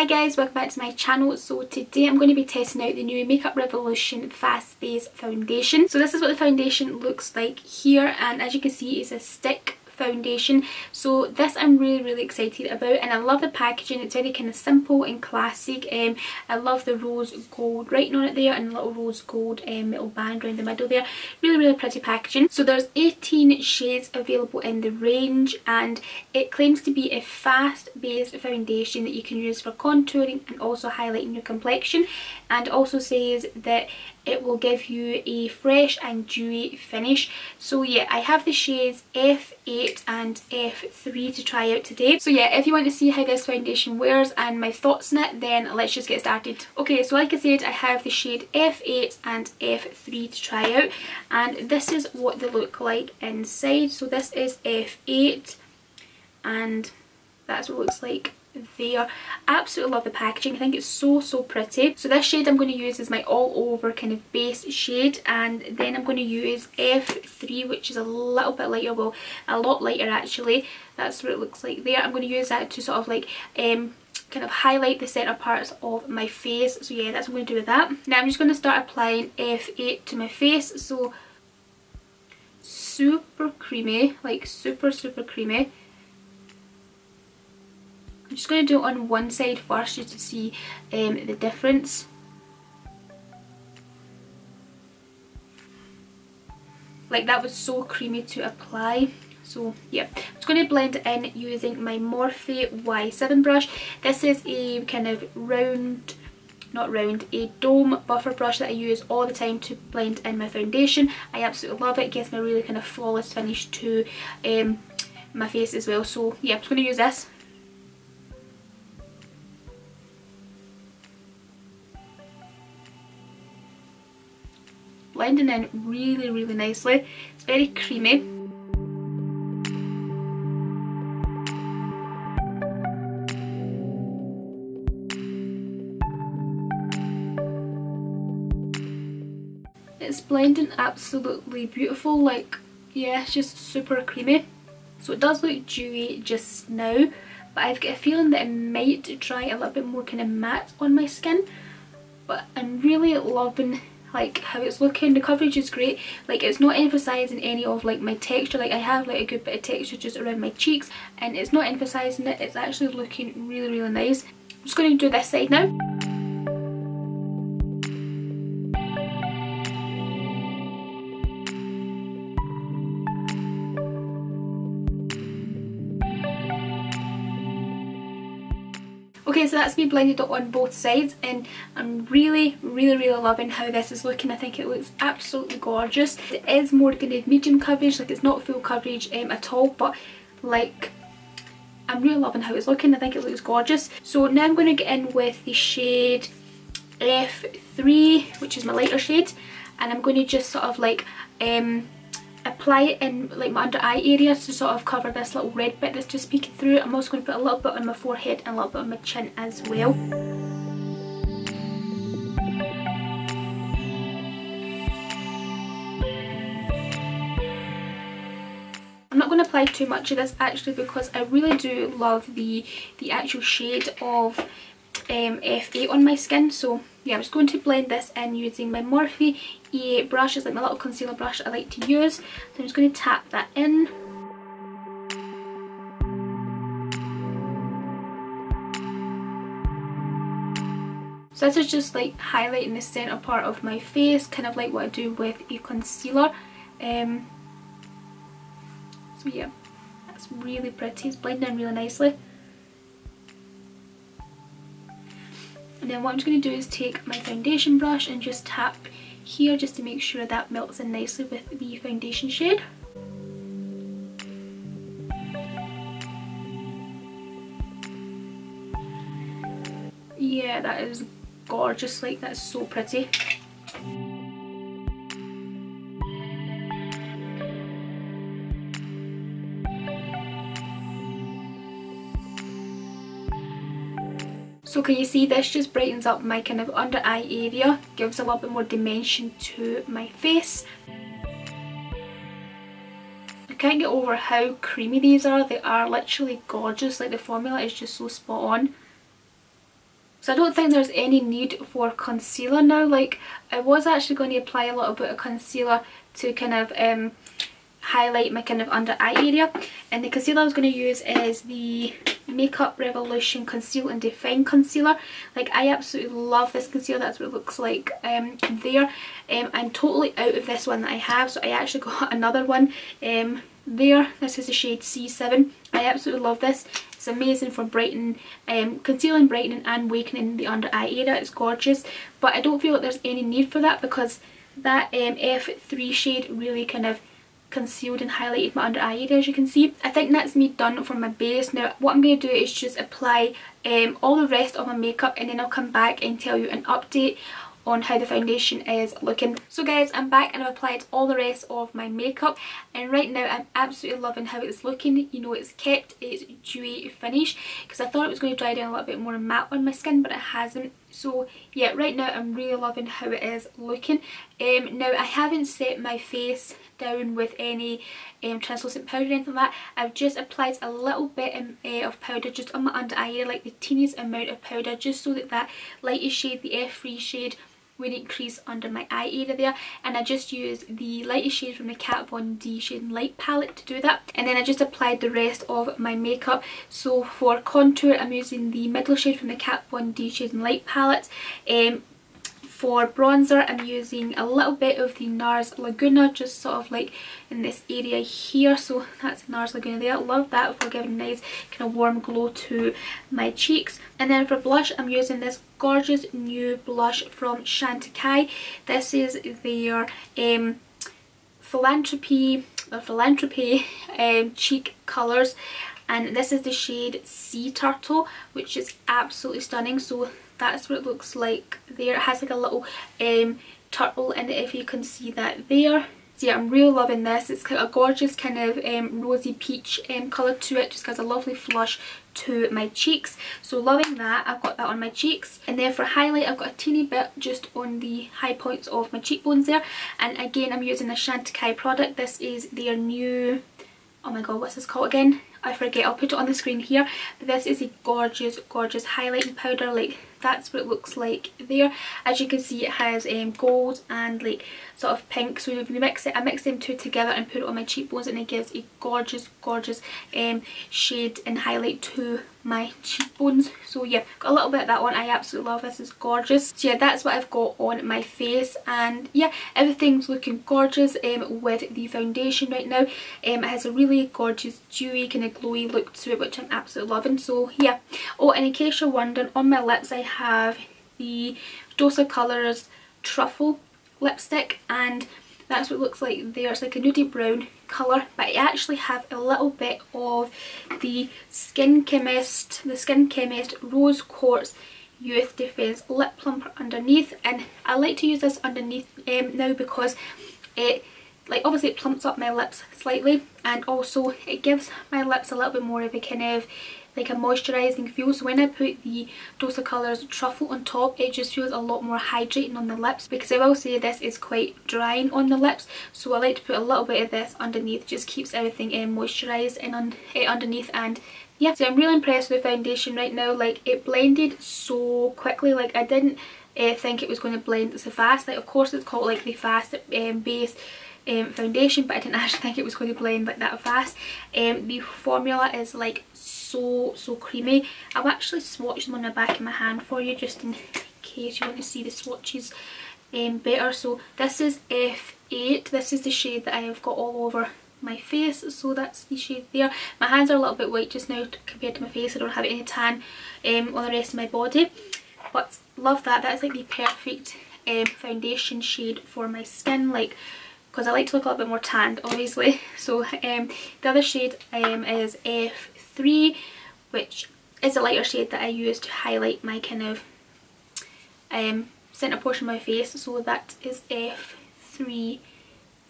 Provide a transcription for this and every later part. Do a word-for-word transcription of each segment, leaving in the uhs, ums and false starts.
Hi guys, welcome back to my channel. So today I'm going to be testing out the new Makeup Revolution Fast Base Foundation. So this is what the foundation looks like here, and as you can see it's a stick foundation. So this I'm really really excited about, and I love the packaging. It's very kind of simple and classic. Um, I love the rose gold writing on it there and a little rose gold um, metal band around the middle there. Really really pretty packaging. So there's eighteen shades available in the range, and it claims to be a fast based foundation that you can use for contouring and also highlighting your complexion, and also says that it will give you a fresh and dewy finish. So yeah, I have the shades F eight and F three to try out today. So yeah, if you want to see how this foundation wears and my thoughts on it, then let's just get started. Okay, so like I said, I have the shade F eight and F three to try out, and this is what they look like inside. So this is F eight, and that's what it looks like there. Absolutely love the packaging. I think it's so so pretty. So this shade I'm going to use is my all over kind of base shade, and then I'm going to use F three, which is a little bit lighter, well a lot lighter actually. That's what it looks like there. I'm going to use that to sort of like um kind of highlight the center parts of my face. So yeah, that's what I'm going to do with that. Now I'm just going to start applying F eight to my face. So super creamy, like super super creamy. I'm just going to do it on one side first just to see um, the difference. Like that was so creamy to apply. So yeah, I'm just going to blend it in using my Morphe Y seven brush. This is a kind of round, not round, a dome buffer brush that I use all the time to blend in my foundation. I absolutely love it. It gives me a really kind of flawless finish to um, my face as well. So yeah, I'm just going to use this. Blending in really really nicely. It's very creamy. It's blending absolutely beautiful, like yeah, it's just super creamy. So it does look dewy just now, but I've got a feeling that it might dry a little bit more kind of matte on my skin, but I'm really loving like how it's looking. The coverage is great. Like it's not emphasizing any of like my texture. Like I have like a good bit of texture just around my cheeks, and it's not emphasizing it. It's actually looking really really nice. I'm just going to do this side now. Okay, so that's me blended it on both sides, and I'm really really really loving how this is looking. I think it looks absolutely gorgeous. It is more kind of medium coverage, like it's not full coverage um, at all, but like I'm really loving how it's looking. I think it looks gorgeous. So now I'm going to get in with the shade F three, which is my lighter shade, and I'm going to just sort of like um, apply it in like my under eye areas to sort of cover this little red bit that's just peeking through. I'm also going to put a little bit on my forehead and a little bit on my chin as well. I'm not going to apply too much of this actually, because I really do love the the actual shade of um, F eight on my skin. So yeah, I'm just going to blend this in using my Morphe E eight brush. It's like my little concealer brush I like to use. So I'm just going to tap that in. So this is just like highlighting the centre part of my face, kind of like what I do with a concealer. Um, so yeah, that's really pretty. It's blending in really nicely. And then what I'm just going to do is take my foundation brush and just tap here just to make sure that melts in nicely with the foundation shade. Yeah, that is gorgeous, like that's so pretty. So can you see this just brightens up my kind of under eye area, gives a little bit more dimension to my face. I can't get over how creamy these are. They are literally gorgeous, like the formula is just so spot on. So I don't think there's any need for concealer now. Like, I was actually going to apply a little bit of concealer to kind of um, highlight my kind of under eye area, and the concealer I was going to use is the Makeup Revolution Conceal and Define Concealer. Like, I absolutely love this concealer. That's what it looks like um, there. Um, I'm totally out of this one that I have, so I actually got another one um, there. This is the shade C seven. I absolutely love this. It's amazing for brightening, um, concealing, brightening and wakening the under eye area. It's gorgeous, but I don't feel like there's any need for that because that um, F three shade really kind of concealed and highlighted my under eye area, as you can see. I think that's me done for my base. Now what I'm going to do is just apply um, all the rest of my makeup, and then I'll come back and tell you an update on how the foundation is looking. So guys, I'm back and I've applied all the rest of my makeup, and right now I'm absolutely loving how it's looking. You know, it's kept its dewy finish because I thought it was going to dry down a little bit more and matte on my skin, but it hasn't. So yeah, right now I'm really loving how it is looking. Um, now I haven't set my face down with any um, translucent powder or anything like that. I've just applied a little bit um, uh, of powder just on my under eye area, like the teeniest amount of powder, just so that that lightest shade, the F three shade, wouldn't crease under my eye area there. And I just used the lightest shade from the Kat Von D Shade and Light Palette to do that. And then I just applied the rest of my makeup. So for contour, I'm using the middle shade from the Kat Von D Shade and Light Palette. Um, for bronzer, I'm using a little bit of the NARS Laguna, just sort of like in this area here. So that's NARS Laguna there. I love that for giving a nice kind of warm glow to my cheeks. And then for blush, I'm using this gorgeous new blush from Chantecaille. This is their um, philanthropy or philanthropy um, cheek colours, and this is the shade Sea Turtle, which is absolutely stunning. So that's what it looks like there. It has like a little um, turtle in it, if you can see that there. So yeah, I'm really loving this. It's got a gorgeous kind of um, rosy peach um, colour to it. Just has a lovely flush to my cheeks. So loving that. I've got that on my cheeks. And then for highlight, I've got a teeny bit just on the high points of my cheekbones there. And again, I'm using the Chantecaille product. This is their new... oh my god, what's this called again? I forget. I'll put it on the screen here. But this is a gorgeous, gorgeous highlighting powder. Like, that's what it looks like there. As you can see, it has um, gold and like sort of pink. So if we mix it, I mix them two together and put it on my cheekbones, and it gives a gorgeous, gorgeous um, shade and highlight to my cheekbones. So yeah, got a little bit of that on. I absolutely love this. It's gorgeous. So yeah, that's what I've got on my face, and yeah, everything's looking gorgeous um, with the foundation right now. Um, it has a really gorgeous, dewy, kind of glowy look to it, which I'm absolutely loving. So yeah. Oh, and in case you're wondering, on my lips I have the Dose of Colors Truffle lipstick, and that's what it looks like there. It's like a nudie brown colour, but I actually have a little bit of the Skin Chemist, the Skin Chemist Rose Quartz Youth Defence Lip Plumper underneath, and I like to use this underneath um, now because it, like, obviously it plumps up my lips slightly, and also it gives my lips a little bit more of a kind of like a moisturising feel. So when I put the Dose of Colors Truffle on top, it just feels a lot more hydrating on the lips, because I will say this is quite drying on the lips. So I like to put a little bit of this underneath, just keeps everything um, moisturised and un uh, underneath. And yeah, so I'm really impressed with the foundation right now. Like, it blended so quickly. Like, I didn't uh, think it was going to blend so fast. Like, of course it's called like the Fast um, Base Um, foundation, but I didn't actually think it was going to blend like that fast. Um, the formula is like so so creamy. I've actually swatched them on the back of my hand for you, just in case you want to see the swatches um, better. So this is F eight. This is the shade that I have got all over my face, so that's the shade there. My hands are a little bit white just now compared to my face. I don't have any tan um, on the rest of my body, but love that. That's like the perfect um, foundation shade for my skin, like, because I like to look a little bit more tanned, obviously. So um, the other shade um, is F three, which is a lighter shade that I use to highlight my kind of um, centre portion of my face. So that is F three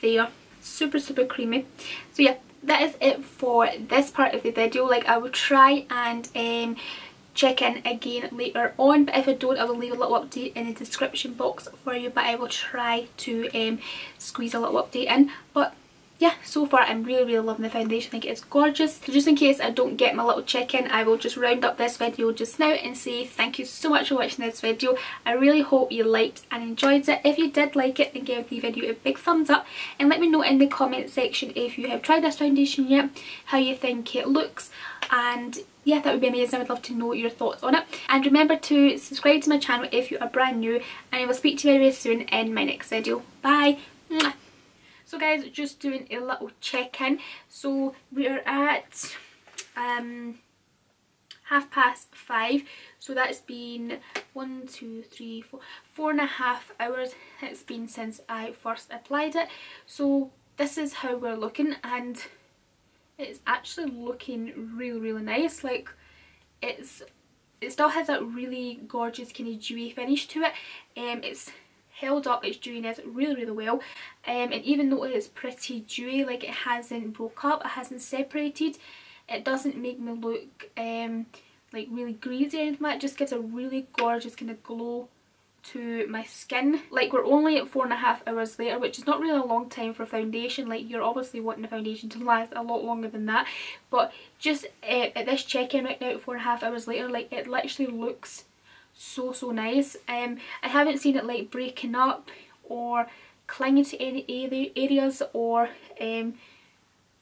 there. Super, super creamy. So yeah, that is it for this part of the video. Like, I will try and... Um, check in again later on, but if I don't, I will leave a little update in the description box for you, but I will try to um, squeeze a little update in. But yeah, so far I'm really really loving the foundation. I think it's gorgeous. So just in case I don't get my little check-in, I will just round up this video just now and say thank you so much for watching this video. I really hope you liked and enjoyed it. If you did like it, then give the video a big thumbs up and let me know in the comment section if you have tried this foundation yet, how you think it looks, and yeah, that would be amazing. I would love to know your thoughts on it. And remember to subscribe to my channel if you are brand new, and I will speak to you very soon in my next video. Bye! So guys, just doing a little check-in. So we are at um, half past five. So that's been one, two, three, four, four and a half hours it's been since I first applied it. So this is how we're looking, and it's actually looking really really nice. Like it's it still has a really gorgeous kind of dewy finish to it. Um, it's held up its dewiness really really well, um, and even though it's pretty dewy, like it hasn't broke up, it hasn't separated, it doesn't make me look um, like really greasy or anything like that. It just gives a really gorgeous kind of glow to my skin. Like we're only at four and a half hours later, which is not really a long time for foundation. Like you're obviously wanting the foundation to last a lot longer than that, but just uh, at this check-in right now, four and a half hours later, like it literally looks so so nice. um I haven't seen it like breaking up or clinging to any areas or um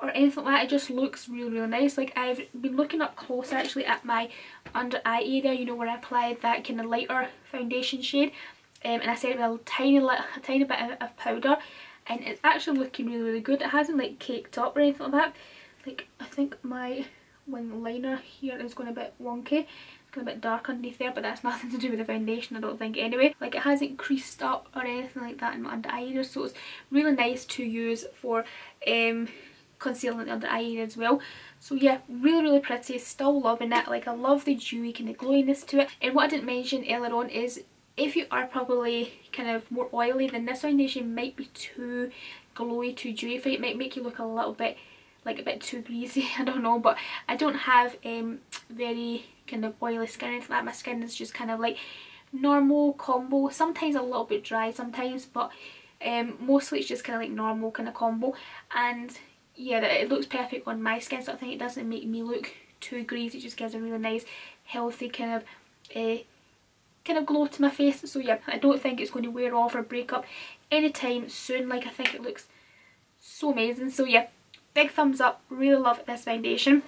or anything like that. It just looks really really nice. Like I've been looking up close actually at my under eye area, you know, where I applied that kind of lighter foundation shade, um, and I set it with a tiny little a tiny bit of, of powder, and it's actually looking really really good. It hasn't like caked up or anything like that. Like I think my wing liner here is going a bit wonky, a bit dark underneath there, but that's nothing to do with the foundation I don't think anyway. Like it hasn't creased up or anything like that in my under eye area, so it's really nice to use for um concealing the under eye area as well. So yeah, really really pretty, still loving it. Like I love the dewy kind of glowiness to it. And what I didn't mention earlier on is if you are probably kind of more oily, then this foundation might be too glowy, too dewy for you. It might make you look a little bit like a bit too greasy, I don't know, but I don't have um very kind of oily skin or anything like that. My skin is just kind of like normal combo, sometimes a little bit dry sometimes, but um mostly it's just kind of like normal kind of combo. And yeah, it looks perfect on my skin, so I think it doesn't make me look too greasy. It just gives a really nice healthy kind of uh, kind of glow to my face. So yeah, I don't think it's going to wear off or break up anytime soon. Like I think it looks so amazing. So yeah, big thumbs up, really love this foundation.